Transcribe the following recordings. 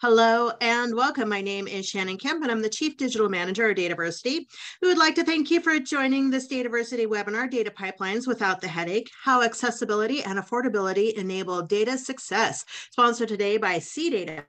Hello and welcome. My name is Shannon Kemp and I'm the Chief Digital Manager at Dataversity. We would like to thank you for joining this Dataversity webinar, Data Pipelines Without the Headache, How Accessibility and Affordability Enable Data Success, sponsored today by CData.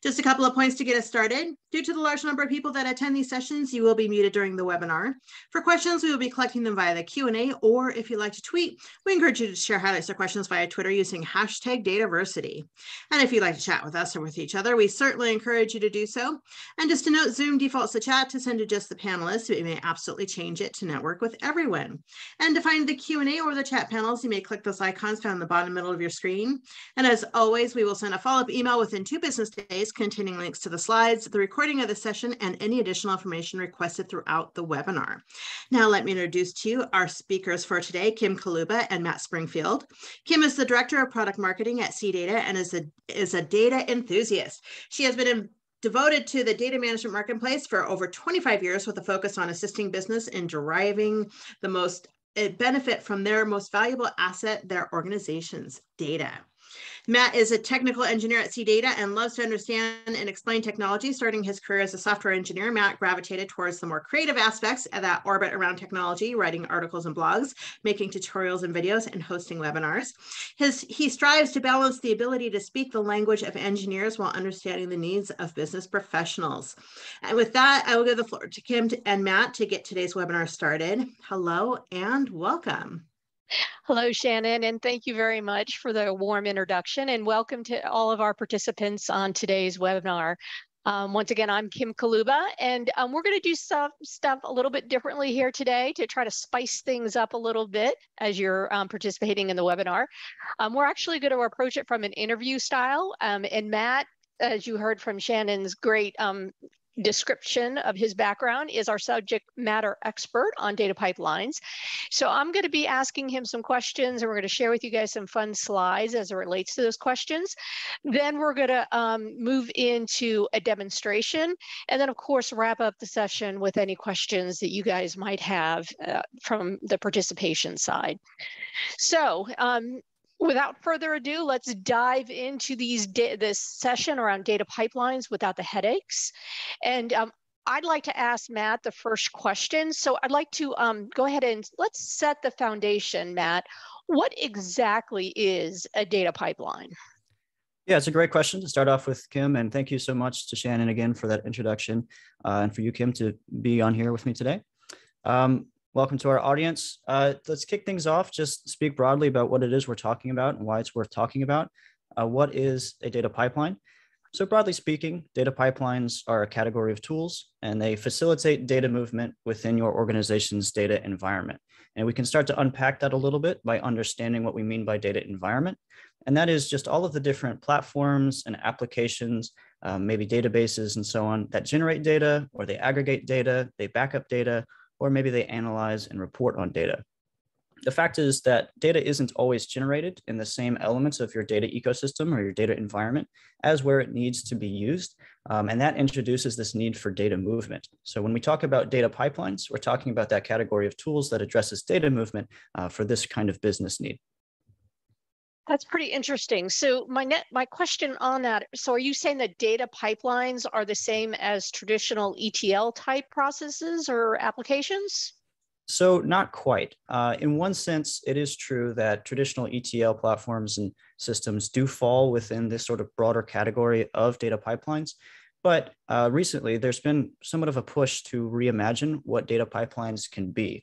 Just a couple of points to get us started. Due to the large number of people that attend these sessions, you will be muted during the webinar. For questions, we will be collecting them via the Q&A, or if you'd like to tweet, we encourage you to share highlights or questions via Twitter using hashtag Dataversity. And if you'd like to chat with us or with each other, we certainly encourage you to do so. And just to note, Zoom defaults the chat to send to just the panelists, but you may absolutely change it to network with everyone. And to find the Q&A or the chat panels, you may click those icons found in the bottom middle of your screen. And as always, we will send a follow-up email within 2 business days containing links to the slides, the recording of the session, and any additional information requested throughout the webinar. Now let me introduce to you our speakers for today, Kim Kaluba and Matt Springfield. Kim is the Director of Product Marketing at CData and is a data enthusiast. She has been devoted to the data management marketplace for over 25 years with a focus on assisting business in deriving the most benefit from their most valuable asset, their organization's data. Matt is a technical engineer at CData and loves to understand and explain technology. Starting his career as a software engineer, Matt gravitated towards the more creative aspects that orbit around technology, writing articles and blogs, making tutorials and videos, and hosting webinars. He strives to balance the ability to speak the language of engineers while understanding the needs of business professionals. And with that, I will give the floor to Kim and Matt to get today's webinar started. Hello and welcome. Hello, Shannon, and thank you very much for the warm introduction and welcome to all of our participants on today's webinar. Once again, I'm Kim Kaluba, and we're going to do some stuff a little bit differently here today to try to spice things up a little bit as you're participating in the webinar. We're actually going to approach it from an interview style, and Matt, as you heard from Shannon's great description of his background, is our subject matter expert on data pipelines. So I'm going to be asking him some questions, and we're going to share with you guys some fun slides as it relates to those questions. Then we're going to move into a demonstration, and then of course wrap up the session with any questions that you guys might have from the participation side. So without further ado, let's dive into this session around data pipelines without the headaches. And I'd like to ask Matt the first question. So I'd like to go ahead and let's set the foundation, Matt. What exactly is a data pipeline? Yeah, it's a great question to start off with, Kim. And thank you so much to Shannon again for that introduction and for you, Kim, to be on here with me today. Welcome to our audience. Let's kick things off, just speak broadly about what it is we're talking about and why it's worth talking about. What is a data pipeline? So broadly speaking, data pipelines are a category of tools, and they facilitate data movement within your organization's data environment. And we can start to unpack that a little bit by understanding what we mean by data environment. And that is just all of the different platforms and applications, maybe databases and so on, that generate data, or they aggregate data, they back up data, or maybe they analyze and report on data. The fact is that data isn't always generated in the same elements of your data ecosystem or your data environment as where it needs to be used. And that introduces this need for data movement. So when we talk about data pipelines, we're talking about that category of tools that addresses data movement for this kind of business need. That's pretty interesting. So my question on that, so are you saying that data pipelines are the same as traditional ETL type processes or applications? So not quite. In one sense, it is true that traditional ETL platforms and systems do fall within this sort of broader category of data pipelines. But recently, there's been somewhat of a push to reimagine what data pipelines can be.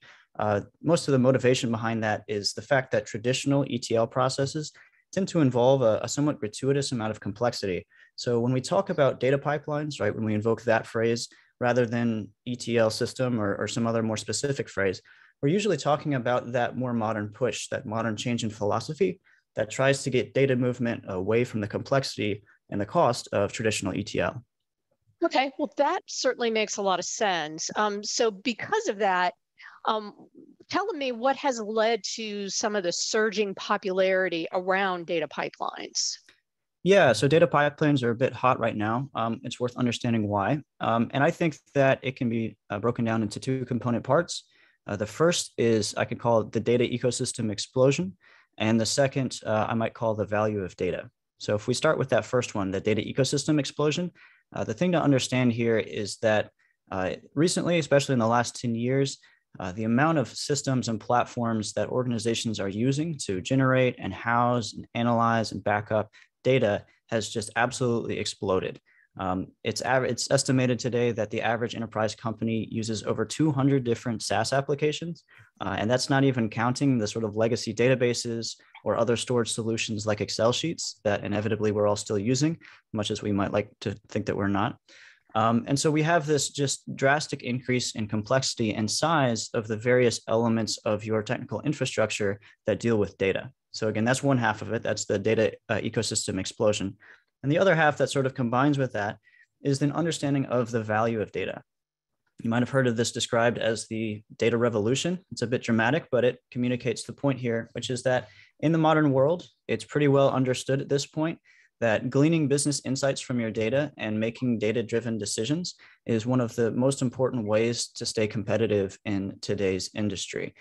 Most of the motivation behind that is the fact that traditional ETL processes tend to involve a somewhat gratuitous amount of complexity. So when we talk about data pipelines, right, when we invoke that phrase, rather than ETL system or some other more specific phrase, we're usually talking about that more modern push, that modern change in philosophy that tries to get data movement away from the complexity and the cost of traditional ETL. Okay, well, that certainly makes a lot of sense. So because of that, telling me what has led to some of the surging popularity around data pipelines. Yeah, so data pipelines are a bit hot right now. It's worth understanding why. And I think that it can be broken down into 2 component parts. The first is, I could call it the data ecosystem explosion. And the second, I might call the value of data. So if we start with that first one, the data ecosystem explosion, the thing to understand here is that recently, especially in the last 10 years, the amount of systems and platforms that organizations are using to generate and house and analyze and back up data has just absolutely exploded. It's estimated today that the average enterprise company uses over 200 different SaaS applications, and that's not even counting the sort of legacy databases or other storage solutions like Excel sheets that inevitably we're all still using, much as we might like to think that we're not. And so we have this just drastic increase in complexity and size of the various elements of your technical infrastructure that deal with data. So again, that's one half of it. That's the data ecosystem explosion. And the other half that sort of combines with that is an understanding of the value of data. You might have heard of this described as the data revolution. It's a bit dramatic, but it communicates the point here, which is that in the modern world, it's pretty well understood at this point that gleaning business insights from your data and making data-driven decisions is one of the most important ways to stay competitive in today's industry.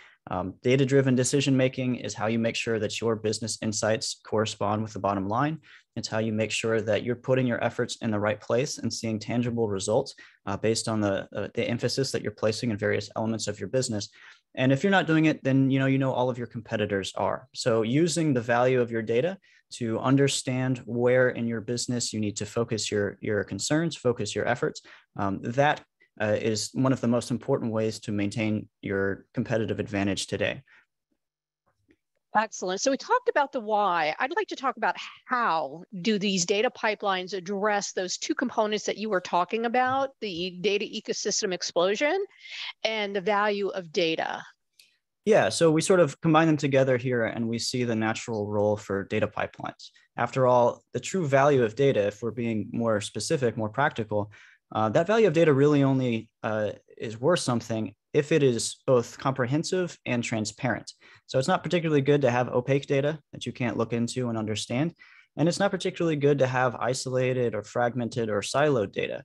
Data-driven decision-making is how you make sure that your business insights correspond with the bottom line. It's how you make sure that you're putting your efforts in the right place and seeing tangible results based on the emphasis that you're placing in various elements of your business. And if you're not doing it, then you know all of your competitors are. So using the value of your data to understand where in your business you need to focus your concerns, focus your efforts, that is one of the most important ways to maintain your competitive advantage today. Excellent. So we talked about the why. I'd like to talk about how do these data pipelines address those two components that you were talking about, the data ecosystem explosion and the value of data. Yeah, so we sort of combine them together here and we see the natural role for data pipelines. After all, the true value of data, if we're being more specific, more practical, that value of data really only is worth something if it is both comprehensive and transparent. So it's not particularly good to have opaque data that you can't look into and understand. And it's not particularly good to have isolated or fragmented or siloed data.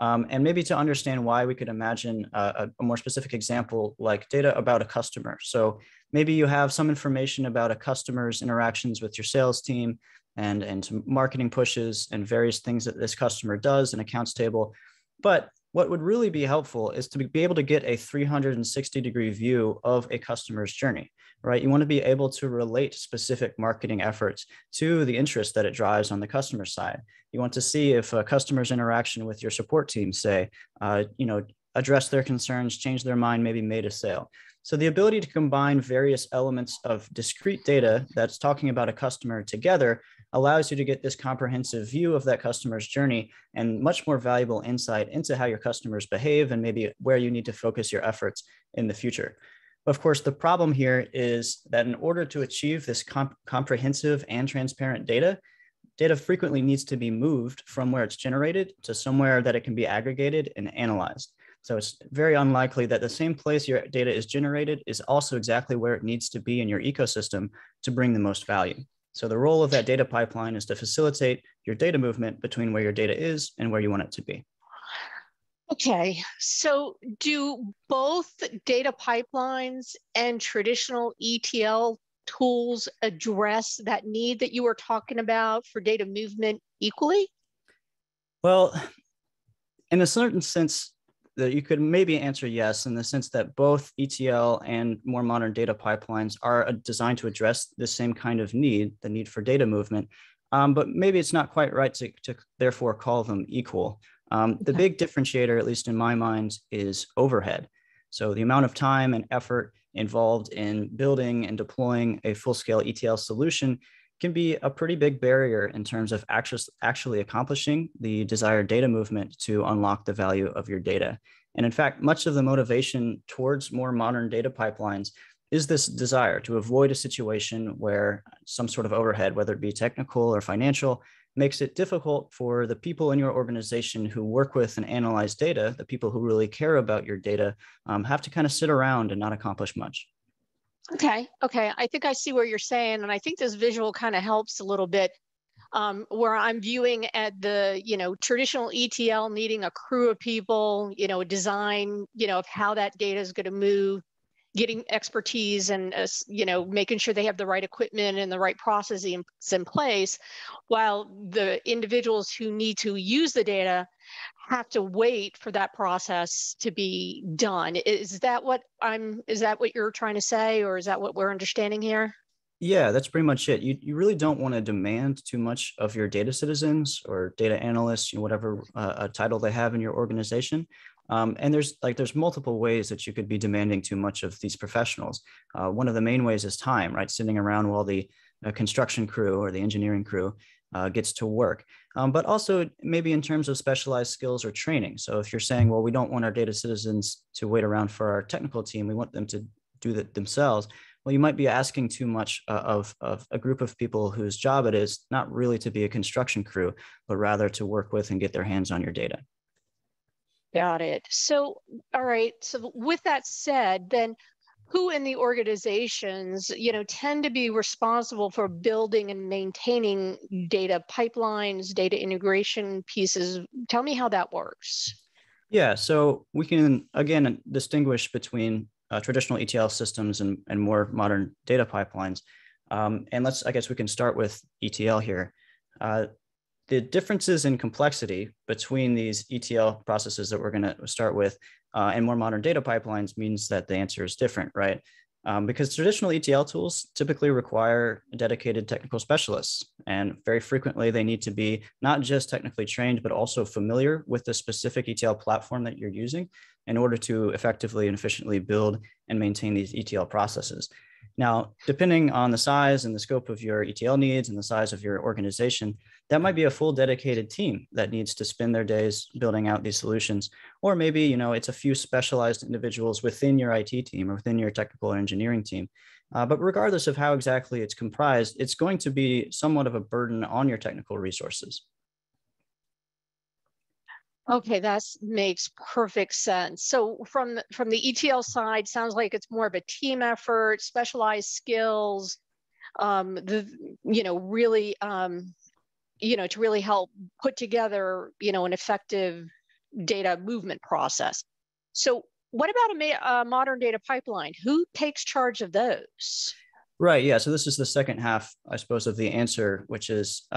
And maybe to understand why, we could imagine a more specific example like data about a customer. So maybe you have some information about a customer's interactions with your sales team and some marketing pushes and various things that this customer does, an accounts table. But what would really be helpful is to be able to get a 360-degree view of a customer's journey, right? You want to be able to relate specific marketing efforts to the interest that it drives on the customer side. You want to see if a customer's interaction with your support team, say, address their concerns, change their mind, maybe made a sale. So the ability to combine various elements of discrete data that's talking about a customer together allows you to get this comprehensive view of that customer's journey and much more valuable insight into how your customers behave and maybe where you need to focus your efforts in the future. Of course, the problem here is that in order to achieve this comprehensive and transparent data, data frequently needs to be moved from where it's generated to somewhere that it can be aggregated and analyzed. So it's very unlikely that the same place your data is generated is also exactly where it needs to be in your ecosystem to bring the most value. So the role of that data pipeline is to facilitate your data movement between where your data is and where you want it to be. Okay, so do both data pipelines and traditional ETL tools address that need that you were talking about for data movement equally? Well, in a certain sense, that you could maybe answer yes, in the sense that both ETL and more modern data pipelines are designed to address the same kind of need, the need for data movement, but maybe it's not quite right to therefore call them equal. The big differentiator, at least in my mind, is overhead. So the amount of time and effort involved in building and deploying a full-scale ETL solution can be a pretty big barrier in terms of actually accomplishing the desired data movement to unlock the value of your data. And in fact, much of the motivation towards more modern data pipelines is this desire to avoid a situation where some sort of overhead, whether it be technical or financial, makes it difficult for the people in your organization who work with and analyze data, the people who really care about your data, have to kind of sit around and not accomplish much. Okay. I think I see what you're saying. And I think this visual kind of helps a little bit where I'm viewing at the, traditional ETL needing a crew of people, a design, of how that data is going to move. getting expertise and, making sure they have the right equipment and the right processes in place, while the individuals who need to use the data have to wait for that process to be done. Is that what you're trying to say, or is that what we're understanding here? Yeah, that's pretty much it. You really don't want to demand too much of your data citizens or data analysts, whatever title they have in your organization. And there's multiple ways that you could be demanding too much of these professionals. One of the main ways is time, right? Sitting around while the construction crew or the engineering crew gets to work. But also maybe in terms of specialized skills or training. So if you're saying, well, we don't want our data citizens to wait around for our technical team, we want them to do that themselves. Well, you might be asking too much of a group of people whose job it is not really to be a construction crew, but rather to work with and get their hands on your data. Got it. So, all right. So with that said, then who in the organizations, tend to be responsible for building and maintaining data pipelines, data integration pieces? Tell me how that works. Yeah. So we can, again, distinguish between traditional ETL systems and more modern data pipelines. And I guess we can start with ETL here. The differences in complexity between these ETL processes that we're going to start with and more modern data pipelines means that the answer is different, right? Because traditional ETL tools typically require dedicated technical specialists, and very frequently they need to be not just technically trained, but also familiar with the specific ETL platform that you're using in order to effectively and efficiently build and maintain these ETL processes. Now, depending on the size and the scope of your ETL needs and the size of your organization, that might be a full dedicated team that needs to spend their days building out these solutions. Or maybe, it's a few specialized individuals within your IT team or within your technical and engineering team. But regardless of how exactly it's comprised, it's going to be somewhat of a burden on your technical resources. Okay, that makes perfect sense. So from the ETL side, sounds like it's more of a team effort, specialized skills, to really help put together, an effective data movement process. So what about a modern data pipeline? Who takes charge of those? Right. Yeah. So this is the second half, I suppose, of the answer, which is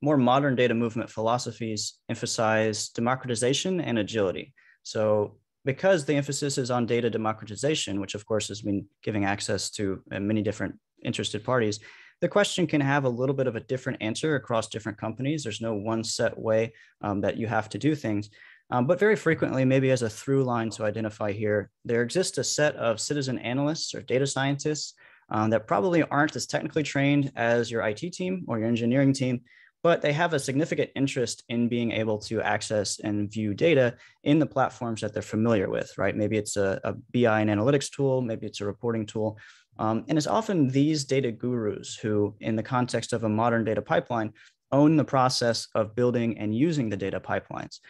more modern data movement philosophies emphasize democratization and agility. So because the emphasis is on data democratization, which, of course, has been giving access to many different interested parties, the question can have a little bit of a different answer across different companies. There's no one set way that you have to do things. But very frequently, maybe as a through line to identify here, there exists a set of citizen analysts or data scientists that probably aren't as technically trained as your IT team or your engineering team, but they have a significant interest in being able to access and view data in the platforms that they're familiar with, right? Maybe it's a BI and analytics tool, maybe it's a reporting tool. And it's often these data gurus who, in the context of a modern data pipeline, own the process of building and using the data pipelines.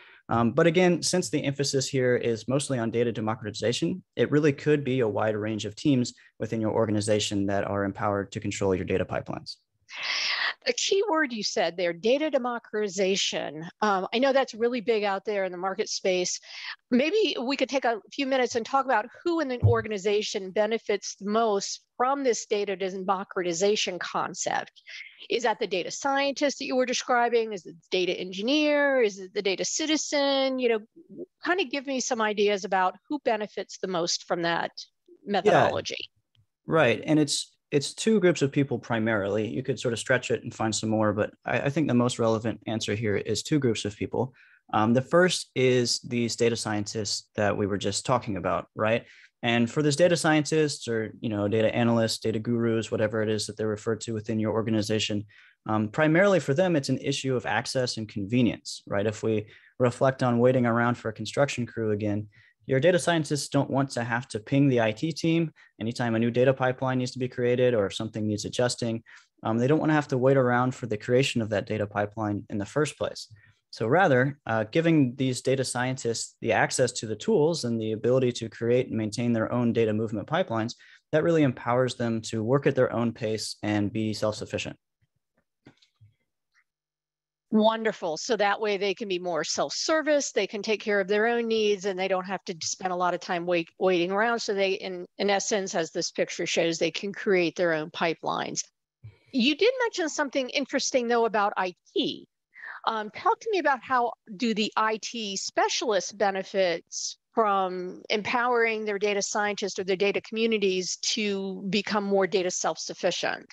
But again, since the emphasis here is mostly on data democratization, it really could be a wide range of teams within your organization that are empowered to control your data pipelines. A key word you said there, data democratization. I know that's really big out there in the market space. Maybe we could take a few minutes and talk about who in an organization benefits the most from this data democratization concept. Is that the data scientist that you were describing? Is it the data engineer? Is it the data citizen? Kind of give me some ideas about who benefits the most from that methodology. Yeah, right. And it's two groups of people primarily. You could sort of stretch it and find some more, but I think the most relevant answer here is two groups of people. The first is these data scientists that we were just talking about, right? And for these data scientists or data analysts, data gurus, whatever it is that they're referred to within your organization, primarily for them, it's an issue of access and convenience, right? If we reflect on waiting around for a construction crew again, your data scientists don't want to have to ping the IT team anytime a new data pipeline needs to be created or if something needs adjusting. They don't want to have to wait around for the creation of that data pipeline in the first place. So rather, giving these data scientists the access to the tools and the ability to create and maintain their own data movement pipelines, that really empowers them to work at their own pace and be self-sufficient. Wonderful. So that way they can be more self-service, they can take care of their own needs, and they don't have to spend a lot of time waiting around. So they, in essence, as this picture shows, they can create their own pipelines. You did mention something interesting, though, about IT. Talk to me about how do the IT specialists benefits from empowering their data scientists or their data communities to become more data self-sufficient?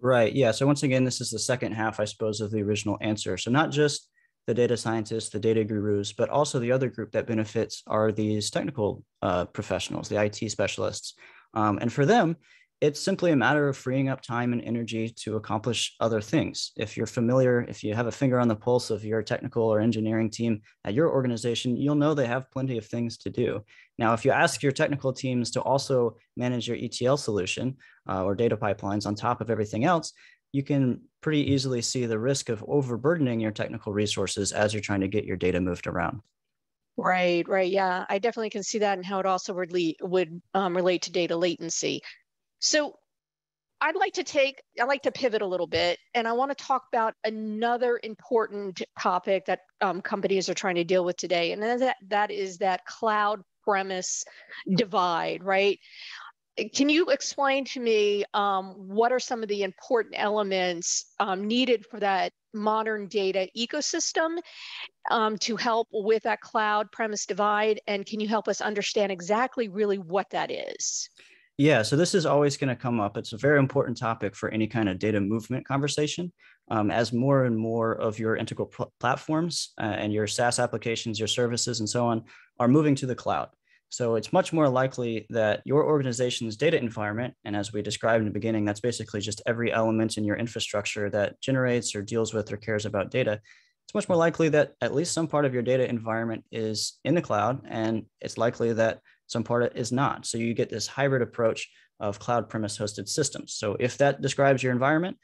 Right. Yeah. So once again, this is the second half, I suppose, of the original answer. So not just the data scientists, the data gurus, but also the other group that benefits are these technical professionals, the IT specialists. And for them, it's simply a matter of freeing up time and energy to accomplish other things. If you're familiar, if you have a finger on the pulse of your technical or engineering team at your organization, you'll know they have plenty of things to do. Now, if you ask your technical teams to also manage your ETL solution or data pipelines on top of everything else, you can pretty easily see the risk of overburdening your technical resources as you're trying to get your data moved around. Right, right. Yeah, I definitely can see that and how it also would relate to data latency. So I'd like to pivot a little bit, and I want to talk about another important topic that companies are trying to deal with today, and that is that cloud premise divide, right? Can you explain to me what are some of the important elements needed for that modern data ecosystem to help with that cloud premise divide, and can you help us understand exactly really what that is? Yeah, so this is always going to come up. It's a very important topic for any kind of data movement conversation. As more and more of your integral platforms and your SaaS applications, your services, and so on are moving to the cloud. So it's much more likely that your organization's data environment, and as we described in the beginning, that's basically just every element in your infrastructure that generates or deals with or cares about data. It's much more likely that at least some part of your data environment is in the cloud, and it's likely that some part is not. So you get this hybrid approach of cloud premise hosted systems. So if that describes your environment,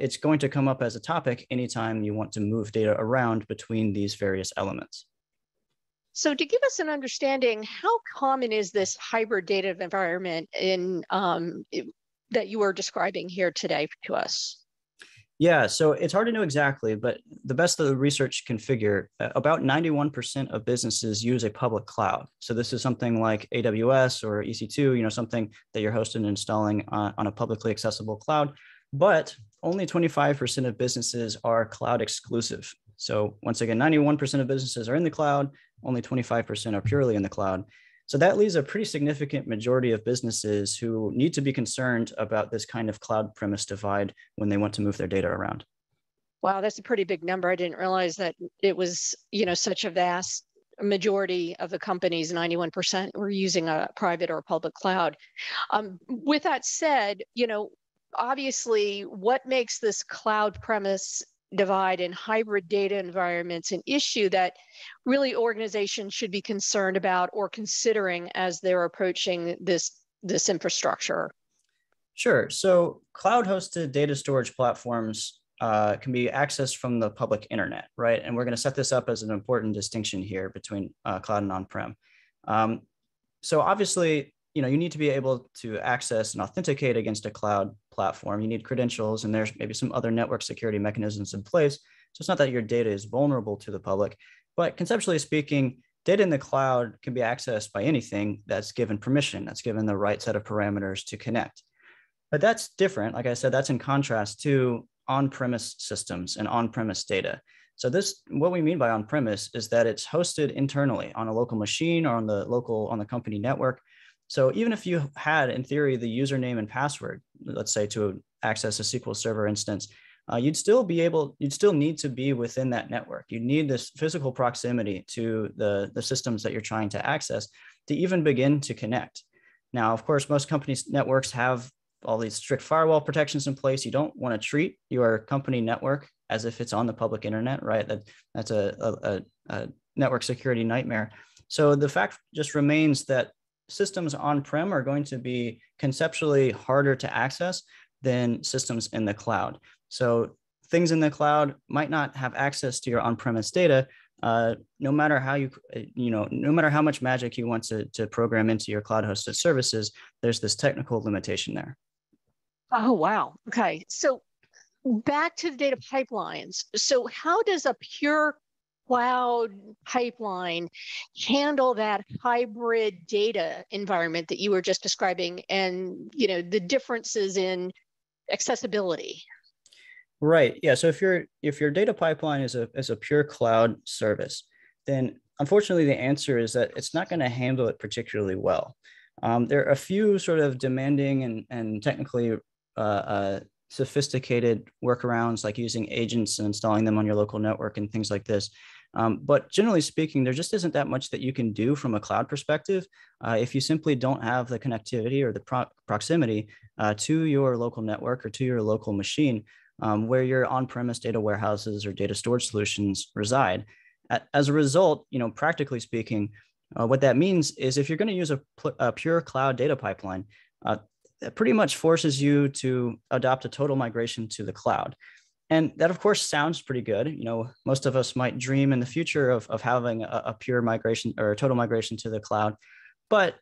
it's going to come up as a topic anytime you want to move data around between these various elements. So to give us an understanding, how common is this hybrid data environment in that you are describing here today to us? Yeah, so it's hard to know exactly, but the best of the research can figure, about 91% of businesses use a public cloud. So this is something like AWS or EC2, you know, something that you're hosting and installing on a publicly accessible cloud, but only 25% of businesses are cloud exclusive. So once again, 91% of businesses are in the cloud, only 25% are purely in the cloud. So that leaves a pretty significant majority of businesses who need to be concerned about this kind of cloud premise divide when they want to move their data around. Wow, that's a pretty big number. I didn't realize that it was, you know, such a vast majority of the companies, 91% were using a private or public cloud. With that said, you know, obviously what makes this cloud premise divide in hybrid data environments an issue that really organizations should be concerned about or considering as they're approaching this infrastructure? Sure. So cloud-hosted data storage platforms can be accessed from the public internet, right? And we're going to set this up as an important distinction here between cloud and on-prem. So obviously, you know, you need to be able to access and authenticate against a cloud platform. You need credentials, and there's maybe some other network security mechanisms in place. So it's not that your data is vulnerable to the public, but conceptually speaking, data in the cloud can be accessed by anything that's given permission, that's given the right set of parameters to connect. But that's different. Like I said, that's in contrast to on-premise systems and on-premise data. So this, what we mean by on-premise is that it's hosted internally on a local machine or on the company network. So even if you had, in theory, the username and password, let's say to access a SQL Server instance, you'd still need to be within that network. You need this physical proximity to the systems that you're trying to access to even begin to connect. Now, of course, most companies' networks have all these strict firewall protections in place. You don't want to treat your company network as if it's on the public internet, right? That's a network security nightmare. So the fact just remains that systems on-prem are going to be conceptually harder to access than systems in the cloud. So things in the cloud might not have access to your on-premise data, no matter how no matter how much magic you want to program into your cloud-hosted services. There's this technical limitation there. Oh, wow. Okay. So back to the data pipelines. So how does a pure cloud pipeline handle that hybrid data environment that you were just describing, and you know, the differences in accessibility? Right. Yeah. So if your data pipeline is a pure cloud service, then unfortunately the answer is that it's not going to handle it particularly well. There are a few sort of demanding and technically sophisticated workarounds, like using agents and installing them on your local network and things like this. But generally speaking, there just isn't that much that you can do from a cloud perspective if you simply don't have the connectivity or the proximity to your local network or to your local machine where your on-premise data warehouses or data storage solutions reside. As a result, you know, practically speaking, what that means is if you're going to use a pure cloud data pipeline, that pretty much forces you to adopt a total migration to the cloud. And that, of course, sounds pretty good. You know, most of us might dream in the future of having a pure migration or a total migration to the cloud. But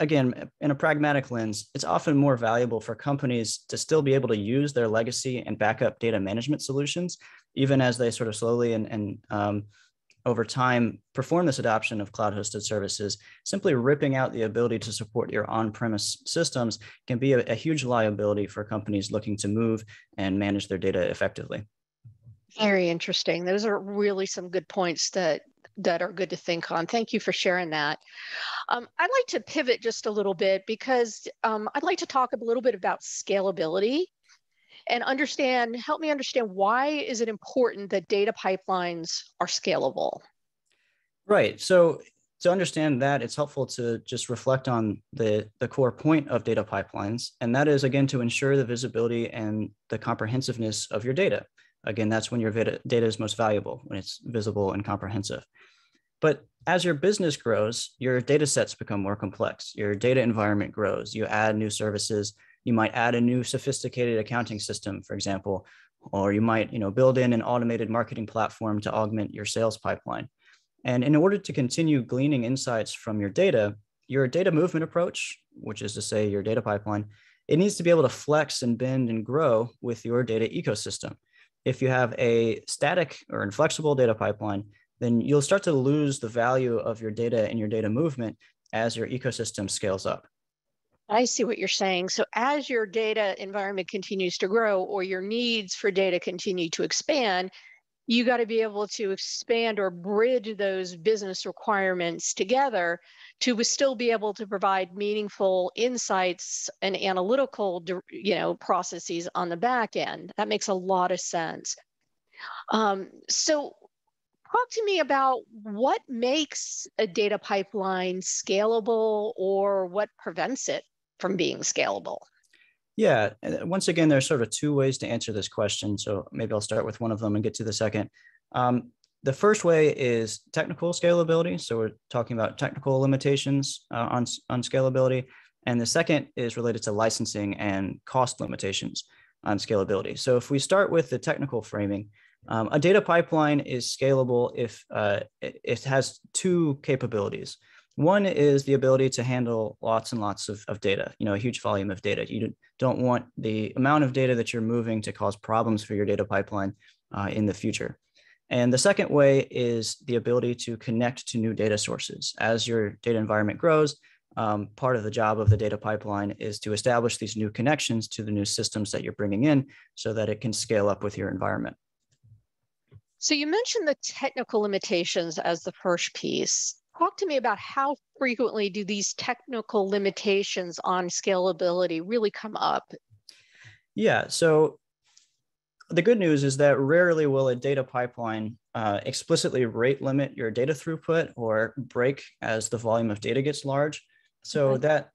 again, in a pragmatic lens, it's often more valuable for companies to still be able to use their legacy and backup data management solutions, even as they sort of slowly and over time perform this adoption of cloud-hosted services. Simply ripping out the ability to support your on-premise systems can be a huge liability for companies looking to move and manage their data effectively. Very interesting. Those are really some good points that are good to think on. Thank you for sharing that. I'd like to pivot just a little bit because I'd like to talk a little bit about scalability and help me understand, why is it important that data pipelines are scalable? Right. So to understand that, it's helpful to just reflect on the core point of data pipelines. And that is, again, to ensure the visibility and the comprehensiveness of your data. Again, that's when your data is most valuable, when it's visible and comprehensive. But as your business grows, your data sets become more complex. Your data environment grows. You add new services. You might add a new sophisticated accounting system, for example, or you might, you know, build in an automated marketing platform to augment your sales pipeline. And in order to continue gleaning insights from your data movement approach, which is to say your data pipeline, it needs to be able to flex and bend and grow with your data ecosystem. If you have a static or inflexible data pipeline, then you'll start to lose the value of your data and your data movement as your ecosystem scales up. I see what you're saying. So as your data environment continues to grow, or your needs for data continue to expand, you got to be able to expand or bridge those business requirements together to still be able to provide meaningful insights and analytical, you know, processes on the back end. That makes a lot of sense. So talk to me about what makes a data pipeline scalable, or what prevents it from being scalable? Yeah, once again, there's sort of two ways to answer this question. So maybe I'll start with one of them and get to the second. The first way is technical scalability. So we're talking about technical limitations on scalability. And the second is related to licensing and cost limitations on scalability. So if we start with the technical framing, a data pipeline is scalable if it has two capabilities. One is the ability to handle lots and lots of data, you know, a huge volume of data. You don't want the amount of data that you're moving to cause problems for your data pipeline in the future. And the second way is the ability to connect to new data sources. As your data environment grows, part of the job of the data pipeline is to establish these new connections to the new systems that you're bringing in so that it can scale up with your environment. So you mentioned the technical limitations as the first piece. Talk to me about how frequently do these technical limitations on scalability really come up? Yeah, so the good news is that rarely will a data pipeline explicitly rate limit your data throughput or break as the volume of data gets large. So that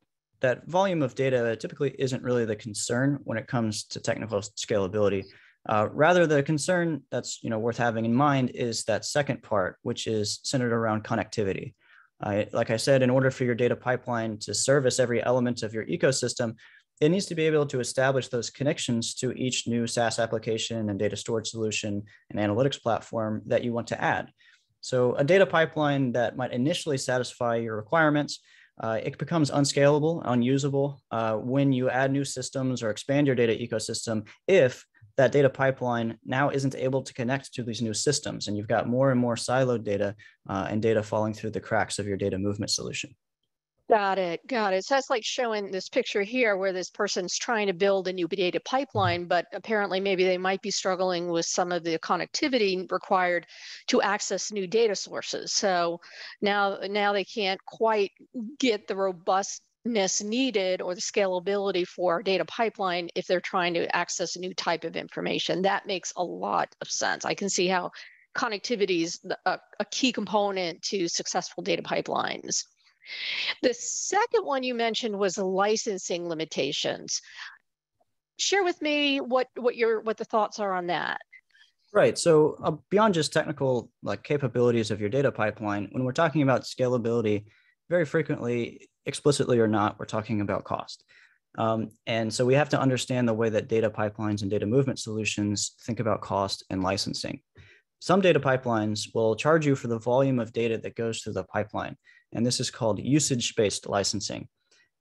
volume of data typically isn't really the concern when it comes to technical scalability. Rather, the concern that's, you know, worth having in mind is that second part, which is centered around connectivity. Like I said, in order for your data pipeline to service every element of your ecosystem, it needs to be able to establish those connections to each new SaaS application and data storage solution and analytics platform that you want to add. So a data pipeline that might initially satisfy your requirements, it becomes unscalable, unusable when you add new systems or expand your data ecosystem if that data pipeline now isn't able to connect to these new systems. And you've got more and more siloed data and data falling through the cracks of your data movement solution. Got it. Got it. So that's like showing this picture here where this person's trying to build a new data pipeline, but apparently maybe they might be struggling with some of the connectivity required to access new data sources. So now they can't quite get the robustness needed or the scalability for our data pipeline if they're trying to access a new type of information. That makes a lot of sense. I can see how connectivity is a key component to successful data pipelines. The second one you mentioned was licensing limitations. Share with me what the thoughts are on that. Right. So beyond just technical capabilities of your data pipeline, when we're talking about scalability, very frequently, explicitly or not, we're talking about cost. And so we have to understand the way that data pipelines and data movement solutions think about cost and licensing. Some data pipelines will charge you for the volume of data that goes through the pipeline. And this is called usage-based licensing.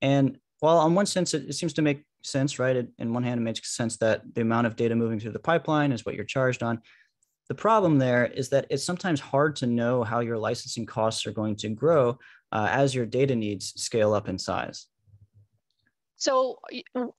And while on one sense, it seems to make sense, right? In one hand, it makes sense that the amount of data moving through the pipeline is what you're charged on. The problem there is that it's sometimes hard to know how your licensing costs are going to grow as your data needs scale up in size. So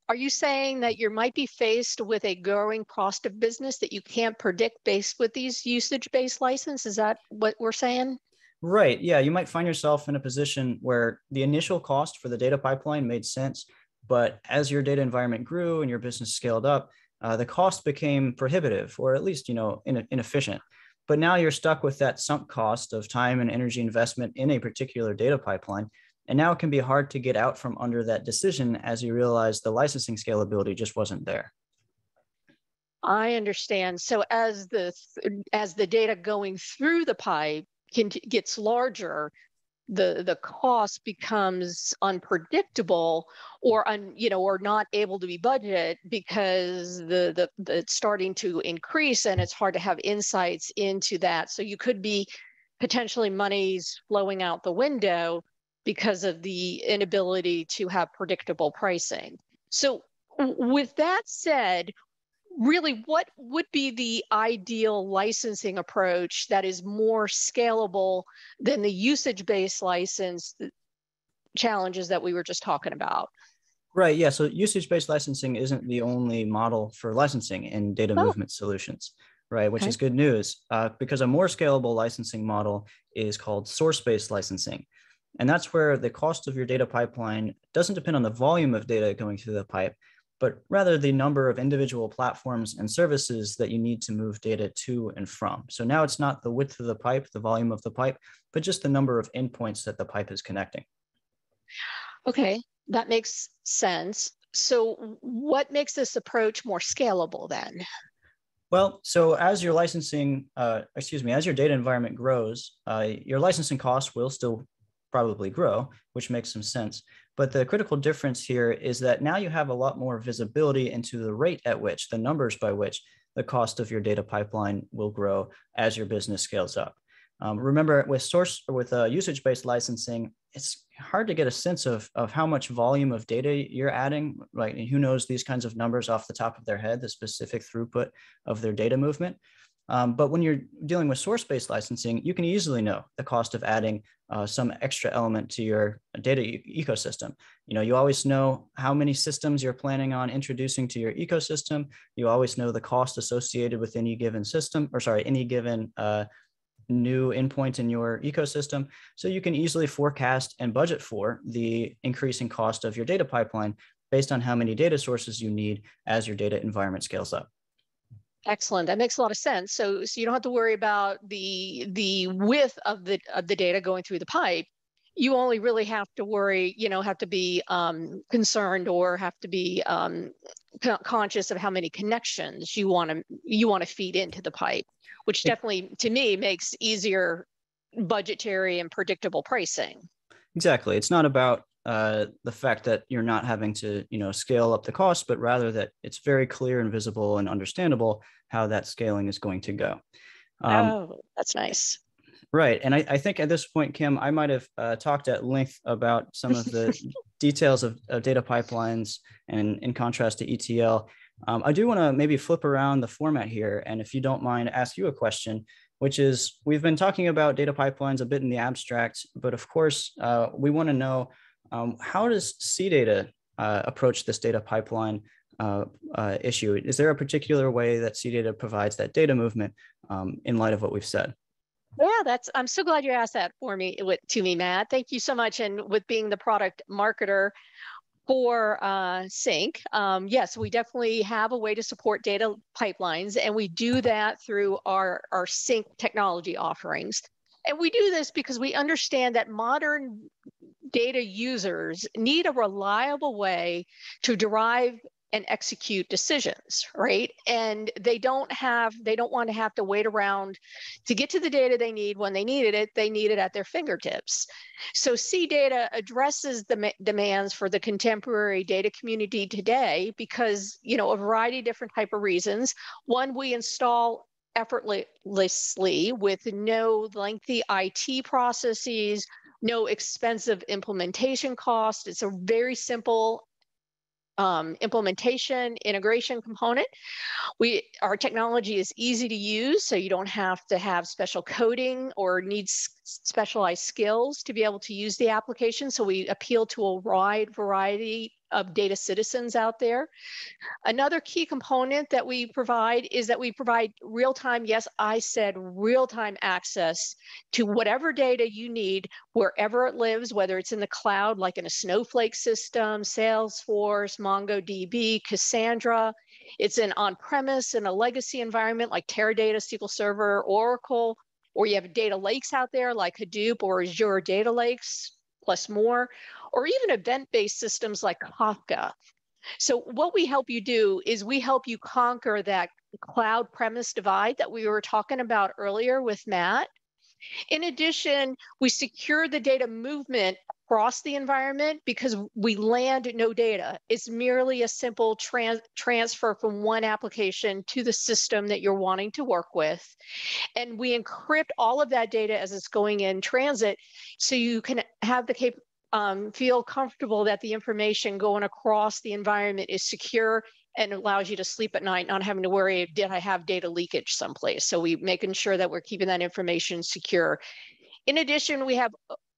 are you saying that you might be faced with a growing cost of business that you can't predict based with these usage-based licenses? Is that what we're saying? Right. Yeah. You might find yourself in a position where the initial cost for the data pipeline made sense, but as your data environment grew and your business scaled up, the cost became prohibitive or at least, inefficient. But now you're stuck with that sunk cost of time and energy investment in a particular data pipeline. And now it can be hard to get out from under that decision as you realize the licensing scalability just wasn't there. I understand. So as the data going through the pipe gets larger, the cost becomes unpredictable or not able to be budgeted because it's starting to increase and it's hard to have insights into that. So you could be potentially monies flowing out the window because of the inability to have predictable pricing. So with that said, really, what would be the ideal licensing approach that is more scalable than the usage-based license challenges that we were just talking about? Right. Yeah. So usage-based licensing isn't the only model for licensing in data movement solutions, right? Which is good news because a more scalable licensing model is called source-based licensing. And that's where the cost of your data pipeline doesn't depend on the volume of data going through the pipe, but rather the number of individual platforms and services that you need to move data to and from. So now it's not the width of the pipe, the volume of the pipe, but just the number of endpoints that the pipe is connecting. Okay, that makes sense. So what makes this approach more scalable then? Well, so as your as your data environment grows, your licensing costs will still probably grow, which makes some sense. But the critical difference here is that now you have a lot more visibility into the rate at which, the numbers by which the cost of your data pipeline will grow as your business scales up. Remember, with usage-based licensing, it's hard to get a sense of how much volume of data you're adding, right? And who knows these kinds of numbers off the top of their head, the specific throughput of their data movement. But when you're dealing with source-based licensing, you can easily know the cost of adding some extra element to your data ecosystem. You always know how many systems you're planning on introducing to your ecosystem. You always know the cost associated with any given system, new endpoint in your ecosystem. So you can easily forecast and budget for the increasing cost of your data pipeline based on how many data sources you need as your data environment scales up. Excellent. That makes a lot of sense. So you don't have to worry about the width of the data going through the pipe. You only really have to worry, have to be concerned or have to be conscious of how many connections you want to feed into the pipe, which definitely, to me, makes easier budgetary and predictable pricing. Exactly. It's not about the fact that you're not having to, scale up the cost, but rather that it's very clear and visible and understandable how that scaling is going to go. That's nice. Right. And I think at this point, Kim, I might have talked at length about some of the details of data pipelines and in contrast to ETL. I do want to maybe flip around the format here, and if you don't mind, ask you a question, which is, we've been talking about data pipelines a bit in the abstract, but of course, we want to know how does CData approach this data pipeline issue? Is there a particular way that CData provides that data movement in light of what we've said? Yeah, that's, I'm so glad you asked that for me, to me, Matt. Thank you so much. And with being the product marketer for Sync, yes, we definitely have a way to support data pipelines, and we do that through our Sync technology offerings. And we do this because we understand that modern data users need a reliable way to derive and execute decisions, right? And they don't want to have to wait around to get to the data they need when they needed it. They need it at their fingertips. So CData addresses the demands for the contemporary data community today because, you know, a variety of different type of reasons. One, we install effortlessly with no lengthy IT processes, no expensive implementation cost. It's a very simple implementation integration component. Our technology is easy to use, so you don't have to have special coding or need specialized skills to be able to use the application. So we appeal to a wide variety of data citizens out there. Another key component that we provide is that we provide real-time, yes, I said real-time access to whatever data you need, wherever it lives, whether it's in the cloud, like in a Snowflake system, Salesforce, MongoDB, Cassandra. It's in on-premise, in a legacy environment like Teradata, SQL Server, Oracle, or you have data lakes out there like Hadoop or Azure data lakes, plus more, or even event-based systems like Kafka. So what we help you do is we help you conquer that cloud premise divide that we were talking about earlier with Matt. In addition, we secure the data movement across the environment because we land no data. It's merely a simple transfer from one application to the system that you're wanting to work with. And we encrypt all of that data as it's going in transit, so you can have the feel comfortable that the information going across the environment is secure and allows you to sleep at night, not having to worry, did I have data leakage someplace? So we making sure that we're keeping that information secure. In addition, we have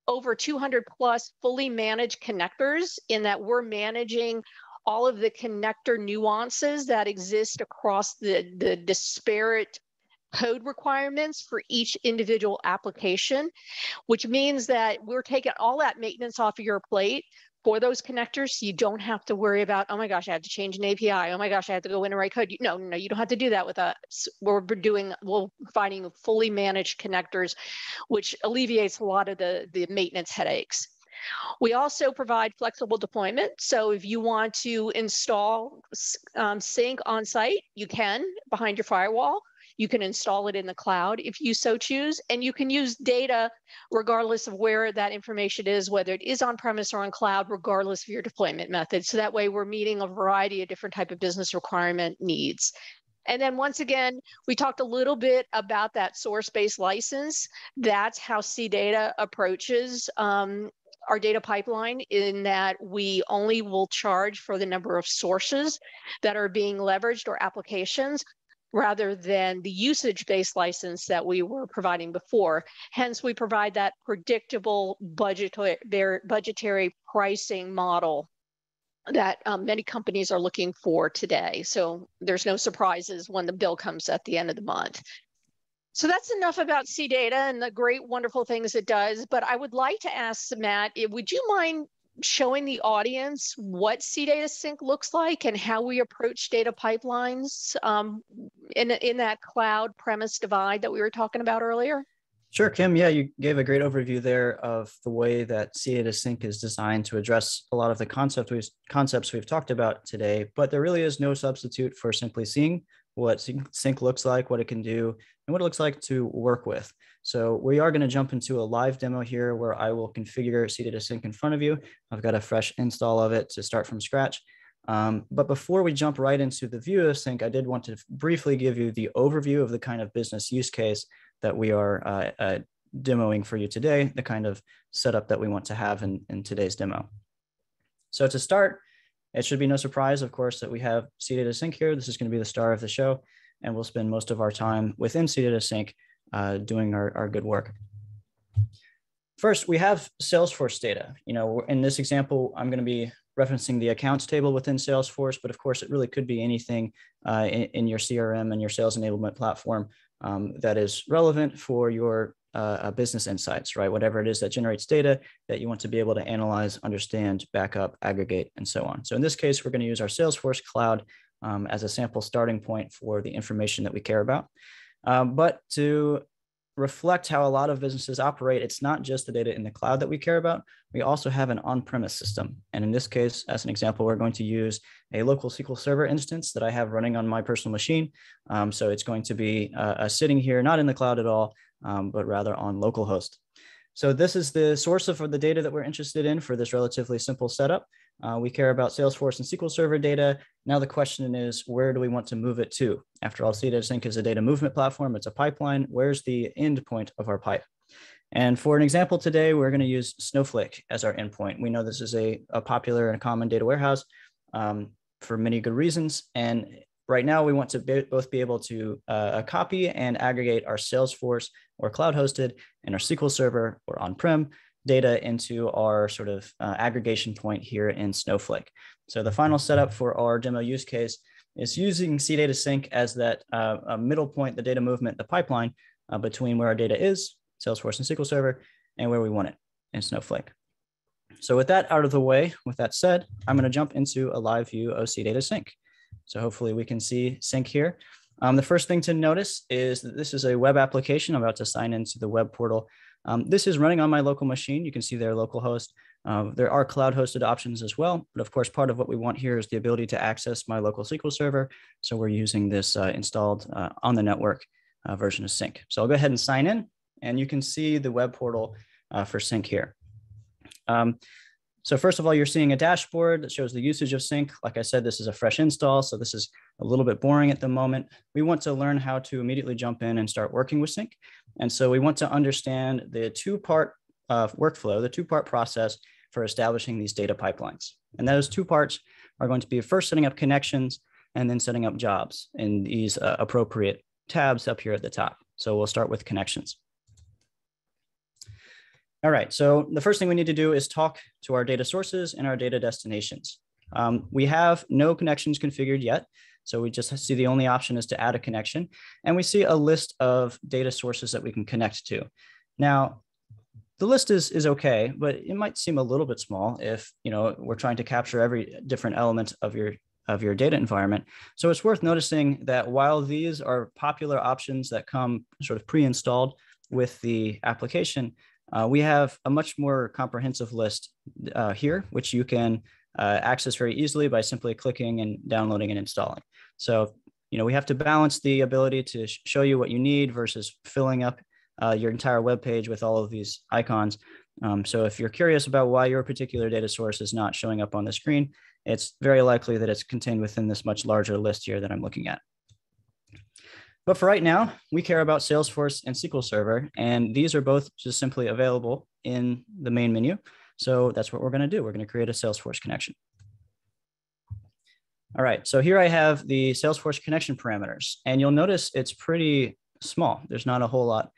over 200 plus fully managed connectors, in that we're managing all of the connector nuances that exist across the disparate code requirements for each individual application, which means that we're taking all that maintenance off of your plate for those connectors. You don't have to worry about, oh my gosh, I have to change an API. Oh my gosh, I have to go in and write code. No, no, you don't have to do that with us. We're providing fully managed connectors, which alleviates a lot of the maintenance headaches. We also provide flexible deployment. So if you want to install Sync on site, you can behind your firewall. You can install it in the cloud if you so choose, and you can use data regardless of where that information is, whether it is on-premise or on cloud, regardless of your deployment method. So that way we're meeting a variety of different type of business requirement needs. And then once again, we talked a little bit about that source-based license. That's how CData approaches our data pipeline, in that we only will charge for the number of sources that are being leveraged or applications, rather than the usage-based license that we were providing before. Hence, we provide that predictable budgetary pricing model that many companies are looking for today. So there's no surprises when the bill comes at the end of the month. So that's enough about CData and the great, wonderful things it does. But I would like to ask Matt, would you mind showing the audience what CData Sync looks like and how we approach data pipelines in that cloud premise divide that we were talking about earlier? Sure, Kim. Yeah, you gave a great overview there of the way that CData Sync is designed to address a lot of the concepts we've talked about today, but there really is no substitute for simply seeing what Sync looks like, what it can do, and what it looks like to work with. So we are going to jump into a live demo here where I will configure CData Sync in front of you. I've got a fresh install of it to start from scratch. But before we jump right into the view of Sync, I did want to briefly give you the overview of the kind of business use case that we are demoing for you today, the kind of setup that we want to have in today's demo. So to start, It should be no surprise, of course, that we have CData Sync here. This is going to be the star of the show, and we'll spend most of our time within CData Sync doing our good work. First, we have Salesforce data. You know, in this example, I'm going to be referencing the accounts table within Salesforce, but of course, it really could be anything in your CRM and your sales enablement platform that is relevant for your business insights, right? Whatever it is that generates data that you want to be able to analyze, understand, back up, aggregate, and so on. So in this case, we're going to use our Salesforce cloud as a sample starting point for the information that we care about. But to reflect how a lot of businesses operate, it's not just the data in the cloud that we care about. We also have an on-premise system. And in this case, as an example, we're going to use a local SQL Server instance that I have running on my personal machine. So it's going to be sitting here, not in the cloud at all, but rather on localhost. So this is the source of the data that we're interested in for this relatively simple setup. We care about Salesforce and SQL Server data. Now the question is, where do we want to move it to? After all, CData Sync is a data movement platform. It's a pipeline. Where's the end point of our pipe? And for an example today, we're going to use Snowflake as our endpoint. We know this is a popular and common data warehouse for many good reasons. And right now, we want to both be able to copy and aggregate our Salesforce or cloud-hosted and our SQL Server or on-prem data into our sort of aggregation point here in Snowflake. So the final setup for our demo use case is using CData Sync as that middle point, the data movement, the pipeline between where our data is, Salesforce and SQL Server, and where we want it in Snowflake. So with that out of the way, with that said, I'm going to jump into a live view of CData Sync. So hopefully we can see sync here. The first thing to notice is that this is a web application. I'm about to sign into the web portal. This is running on my local machine. You can see their local host. There are cloud hosted options as well. But of course, part of what we want here is the ability to access my local SQL Server. So we're using this installed on the network version of sync. So I'll go ahead and sign in. And you can see the web portal for sync here. So first of all, you're seeing a dashboard that shows the usage of sync. Like I said, this is a fresh install, so this is a little bit boring at the moment. We want to learn how to immediately jump in and start working with sync. And so we want to understand the two-part workflow, the two-part process for establishing these data pipelines. And those two parts are going to be first setting up connections and then setting up jobs in these appropriate tabs up here at the top. So we'll start with connections. All right, so the first thing we need to do is talk to our data sources and our data destinations. We have no connections configured yet, so we just see the only option is to add a connection, and we see a list of data sources that we can connect to. Now, the list is okay, but it might seem a little bit small if, you know, we're trying to capture every different element of your data environment. So it's worth noticing that while these are popular options that come sort of pre-installed with the application, we have a much more comprehensive list here, which you can access very easily by simply clicking and downloading and installing. So, you know, we have to balance the ability to show you what you need versus filling up your entire web page with all of these icons. So if you're curious about why your particular data source is not showing up on the screen, it's very likely that it's contained within this much larger list here that I'm looking at. But for right now, we care about Salesforce and SQL Server, and these are both just simply available in the main menu. So that's what we're going to do. We're going to create a Salesforce connection. All right, so here I have the Salesforce connection parameters, and you'll notice it's pretty small. There's not a whole lot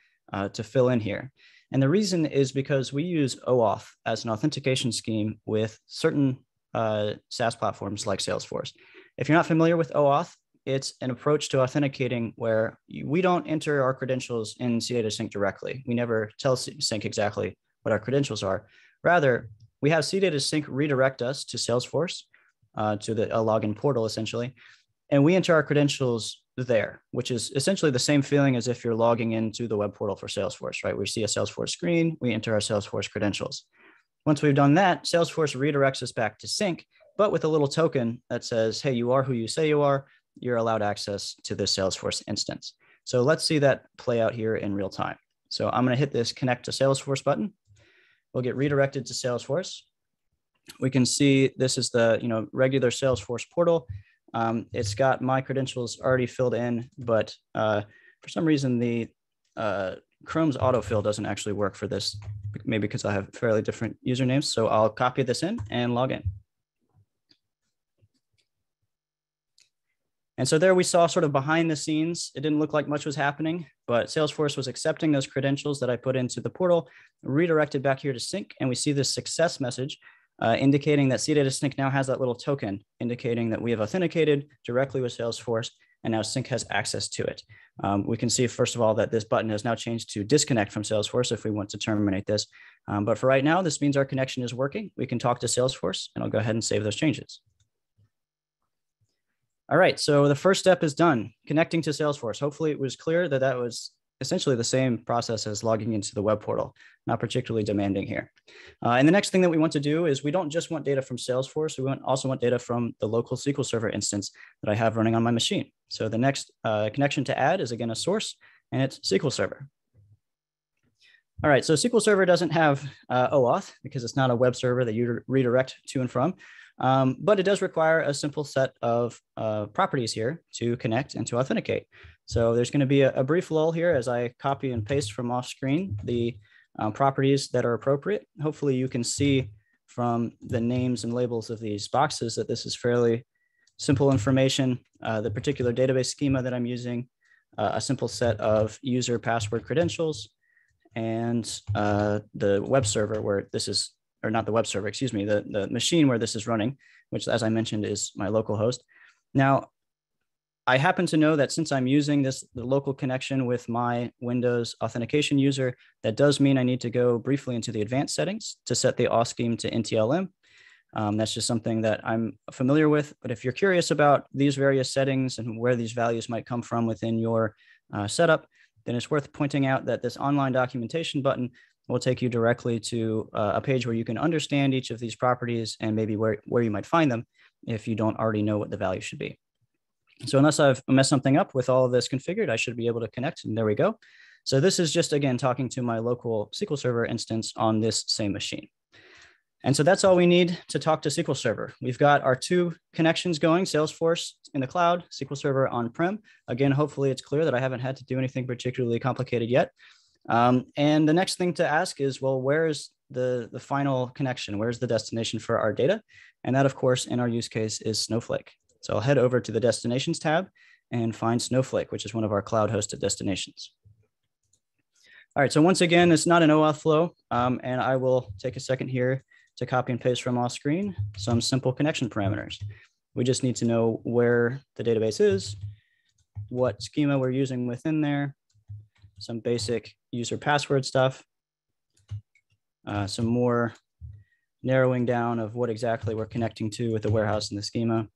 to fill in here. And the reason is because we use OAuth as an authentication scheme with certain SaaS platforms like Salesforce. If you're not familiar with OAuth, it's an approach to authenticating where we don't enter our credentials in CData Sync directly. We never tell Sync exactly what our credentials are. Rather, we have CData Sync redirect us to Salesforce, to a login portal, essentially. And we enter our credentials there, which is essentially the same feeling as if you're logging into the web portal for Salesforce, right? We see a Salesforce screen, we enter our Salesforce credentials. Once we've done that, Salesforce redirects us back to Sync, but with a little token that says, hey, you are who you say you are. You're allowed access to this Salesforce instance. So let's see that play out here in real time. So I'm going to hit this connect to Salesforce button. We'll get redirected to Salesforce. We can see this is the regular Salesforce portal. It's got my credentials already filled in, but for some reason the Chrome's autofill doesn't actually work for this, maybe because I have fairly different usernames. So I'll copy this in and log in. And so there we saw sort of behind the scenes, it didn't look like much was happening, but Salesforce was accepting those credentials that I put into the portal, redirected back here to Sync, and we see this success message indicating that CData Sync now has that little token indicating that we have authenticated directly with Salesforce, and now Sync has access to it. We can see, first of all, that this button has now changed to disconnect from Salesforce if we want to terminate this. But for right now, this means our connection is working. We can talk to Salesforce, and I'll go ahead and save those changes. All right, so the first step is done, connecting to Salesforce. Hopefully it was clear that that was essentially the same process as logging into the web portal, not particularly demanding here. And the next thing that we want to do is we don't just want data from Salesforce, we also want data from the local SQL Server instance that I have running on my machine. So the next connection to add is again a source, and it's SQL Server. All right, so SQL Server doesn't have OAuth because it's not a web server that you redirect to and from. But it does require a simple set of properties here to connect and to authenticate. So there's going to be a brief lull here as I copy and paste from off screen the properties that are appropriate. Hopefully you can see from the names and labels of these boxes that this is fairly simple information, the particular database schema that I'm using, a simple set of user password credentials, and the web server where this is, or not the web server, excuse me, the machine where this is running, which as I mentioned is my local host. Now, I happen to know that since I'm using this the local connection with my Windows authentication user, that does mean I need to go briefly into the advanced settings to set the auth scheme to NTLM. That's just something that I'm familiar with, but if you're curious about these various settings and where these values might come from within your setup, then it's worth pointing out that this online documentation button will take you directly to a page where you can understand each of these properties and maybe where you might find them if you don't already know what the value should be. So unless I've messed something up with all of this configured, I should be able to connect, and there we go. So this is just, again, talking to my local SQL Server instance on this same machine. And so that's all we need to talk to SQL Server. We've got our two connections going, Salesforce in the cloud, SQL Server on-prem. Again, hopefully it's clear that I haven't had to do anything particularly complicated yet. And the next thing to ask is, well, where is the final connection? Where's the destination for our data? And that, of course, in our use case is Snowflake. So I'll head over to the destinations tab and find Snowflake, which is one of our cloud hosted destinations. All right, so once again, it's not an OAuth flow. And I will take a second here to copy and paste from off screen some simple connection parameters. We just need to know where the database is, what schema we're using within there, some basic user password stuff, some more narrowing down of what exactly we're connecting to with the warehouse and the schema.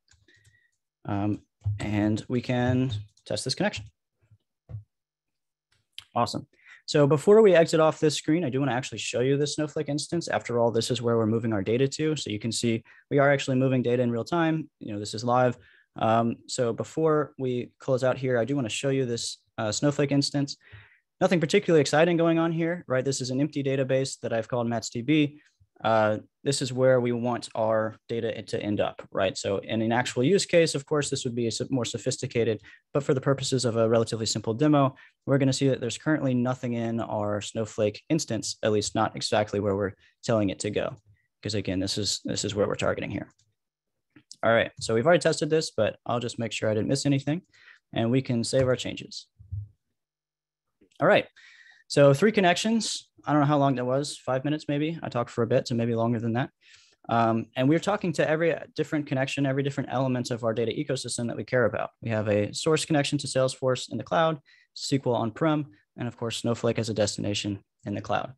And we can test this connection. Awesome. So before we exit off this screen, I do want to actually show you the Snowflake instance. After all, this is where we're moving our data to. So you can see we are actually moving data in real time. You know, this is live. So before we close out here, I do want to show you this Snowflake instance. Nothing particularly exciting going on here, right? This is an empty database that I've called MatsDB. This is where we want our data to end up, right? So in an actual use case, of course, this would be more sophisticated, but for the purposes of a relatively simple demo, we're going to see that there's currently nothing in our Snowflake instance, at least not exactly where we're telling it to go. Because again, this is where we're targeting here. All right, so we've already tested this, but I'll just make sure I didn't miss anything, and we can save our changes. All right, so three connections. I don't know how long that was, 5 minutes maybe. I talked for a bit, so maybe longer than that. And we're talking to every different connection, every different element of our data ecosystem that we care about. We have a source connection to Salesforce in the cloud, SQL on-prem, and of course, Snowflake as a destination in the cloud.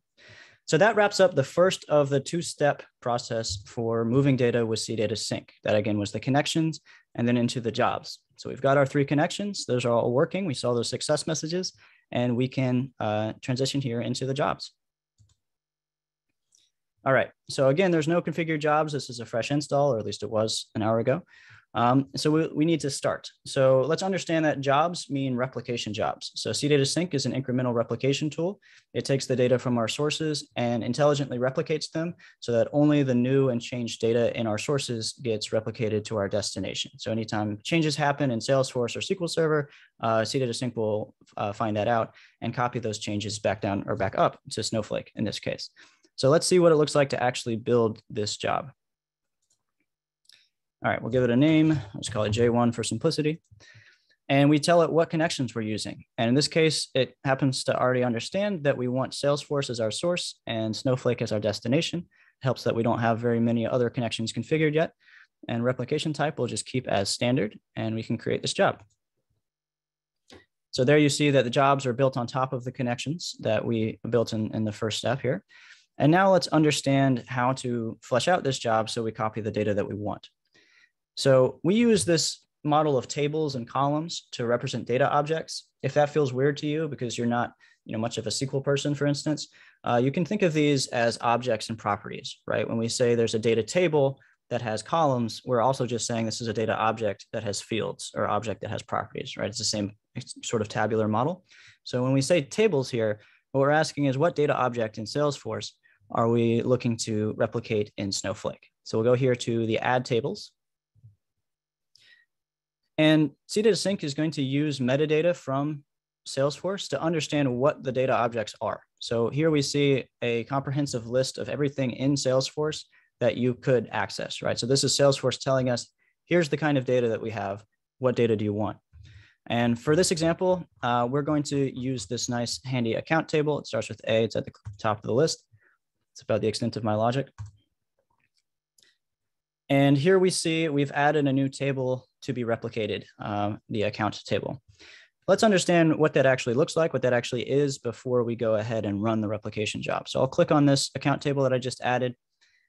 So that wraps up the first of the two-step process for moving data with CData Sync. That again was the connections and then into the jobs. So we've got our three connections. Those are all working. We saw those success messages, and we can transition here into the jobs. All right, so again, there's no configured jobs. This is a fresh install, or at least it was an hour ago. So we need to start. So let's understand that jobs mean replication jobs. So CData Sync is an incremental replication tool. It takes the data from our sources and intelligently replicates them so that only the new and changed data in our sources gets replicated to our destination. So anytime changes happen in Salesforce or SQL Server, CData Sync will find that out and copy those changes back down or back up to Snowflake in this case. So let's see what it looks like to actually build this job. All right, we'll give it a name. Let's call it J1 for simplicity. And we tell it what connections we're using. And in this case, it happens to already understand that we want Salesforce as our source and Snowflake as our destination. It helps that we don't have very many other connections configured yet. And replication type we'll just keep as standard, and we can create this job. So there you see that the jobs are built on top of the connections that we built in the first step here. And now let's understand how to flesh out this job so we copy the data that we want. So we use this model of tables and columns to represent data objects. If that feels weird to you because you're not much of a SQL person, for instance, you can think of these as objects and properties, right? When we say there's a data table that has columns, we're also just saying this is a data object that has fields or object that has properties, right? It's the same sort of tabular model. So when we say tables here, what we're asking is what data object in Salesforce are we looking to replicate in Snowflake? So we'll go here to the add tables. And CData Sync is going to use metadata from Salesforce to understand what the data objects are. So here we see a comprehensive list of everything in Salesforce that you could access, right? So this is Salesforce telling us, here's the kind of data that we have. What data do you want? And for this example, we're going to use this nice handy account table. It starts with A, it's at the top of the list. It's about the extent of my logic. And here we see we've added a new table to be replicated, the account table. Let's understand what that actually looks like, what that actually is before we go ahead and run the replication job. So I'll click on this account table that I just added.